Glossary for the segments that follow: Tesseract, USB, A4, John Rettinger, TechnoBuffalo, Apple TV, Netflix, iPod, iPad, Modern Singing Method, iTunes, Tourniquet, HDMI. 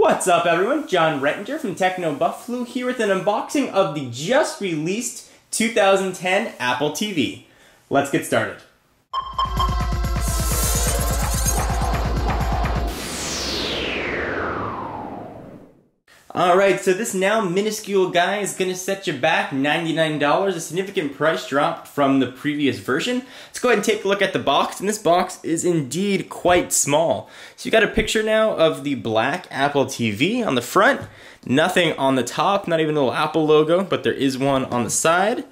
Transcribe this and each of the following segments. What's up everyone, John Rettinger from TechnoBuffalo here with an unboxing of the just released 2010 Apple TV. Let's get started. Alright, so this now minuscule guy is going to set you back $99, a significant price drop from the previous version. Let's go ahead and take a look at the box, and this box is indeed quite small. So you got a picture now of the black Apple TV on the front, nothing on the top, not even a little Apple logo, but there is one on the side.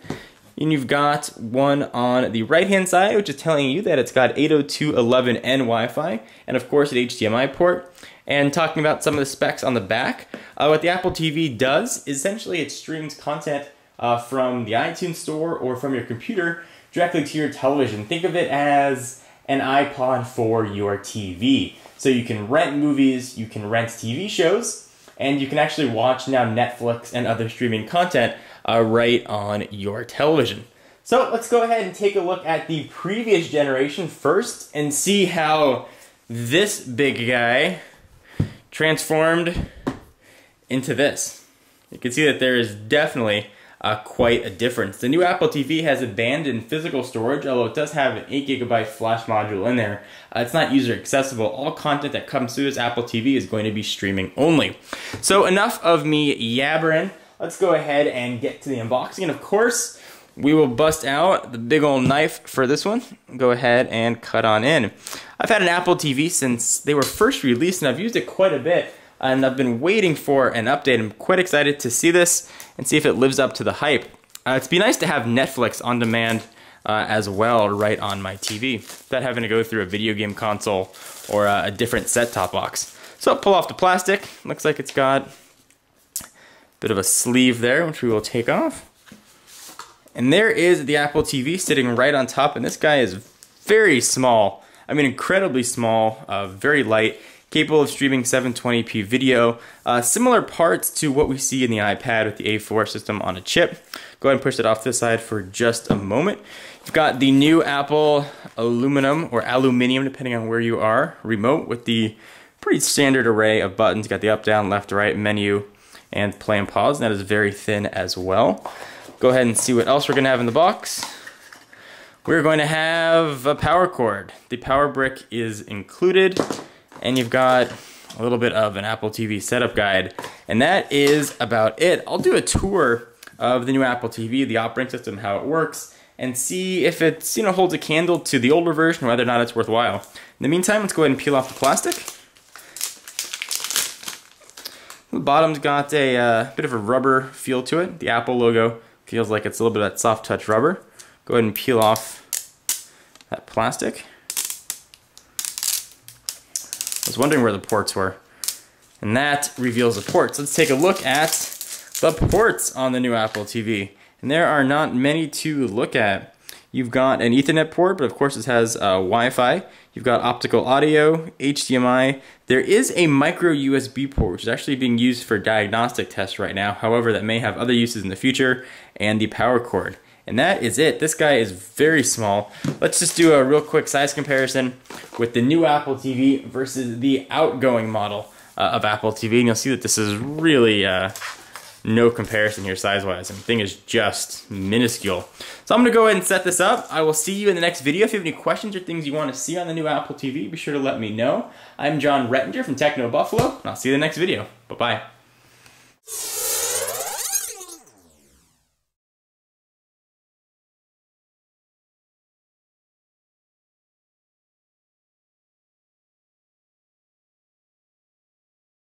And you've got one on the right-hand side, which is telling you that it's got 802.11n Wi-Fi, and of course an HDMI port. And talking about some of the specs on the back, what the Apple TV does, essentially it streams content from the iTunes store or from your computer directly to your television. Think of it as an iPod for your TV. So you can rent movies, you can rent TV shows, and you can actually watch now Netflix and other streaming content right on your television. So let's go ahead and take a look at the previous generation first and see how this big guy transformed into this. You can see that there is definitely quite a difference. The new Apple TV has abandoned physical storage, although it does have an 8GB flash module in there. It's not user accessible. All content that comes through this Apple TV is going to be streaming only. So enough of me yabbering. Let's go ahead and get to the unboxing. And of course, we will bust out the big old knife for this one. Go ahead and cut on in. I've had an Apple TV since they were first released, and I've used it quite a bit. And I've been waiting for an update. I'm quite excited to see this and see if it lives up to the hype. It'd be nice to have Netflix on demand as well right on my TV, without having to go through a video game console or a different set-top box. So I'll pull off the plastic. Looks like it's got a bit of a sleeve there, which we will take off. And there is the Apple TV sitting right on top, and this guy is very small. I mean, incredibly small, very light, capable of streaming 720p video. Similar parts to what we see in the iPad with the A4 system on a chip. Go ahead and push it off this side for just a moment. You've got the new Apple aluminum, depending on where you are, remote with the pretty standard array of buttons. You've got the up, down, left, right, menu, and play and pause. And that is very thin as well. Go ahead and see what else we're going to have in the box. We're going to have a power cord. The power brick is included, and you've got a little bit of an Apple TV setup guide, and that is about it. I'll do a tour of the new Apple TV, the operating system, how it works, and see if it holds a candle to the older version, whether or not it's worthwhile. In the meantime, let's go ahead and peel off the plastic. The bottom's got a bit of a rubber feel to it. The Apple logo feels like it's a little bit of that soft touch rubber. Go ahead and peel off that plastic. I was wondering where the ports were. And that reveals the ports. Let's take a look at the ports on the new Apple TV. And there are not many to look at. You've got an Ethernet port, but of course it has Wi-Fi. You've got optical audio, HDMI. There is a micro USB port, which is actually being used for diagnostic tests right now. However, that may have other uses in the future, and the power cord. And that is it. This guy is very small. Let's just do a real quick size comparison with the new Apple TV versus the outgoing model of Apple TV. And you'll see that this is really no comparison here size-wise. And the thing is just minuscule. So I'm going to go ahead and set this up. I will see you in the next video. If you have any questions or things you want to see on the new Apple TV, be sure to let me know. I'm John Rettinger from TechnoBuffalo, and I'll see you in the next video. Bye-bye.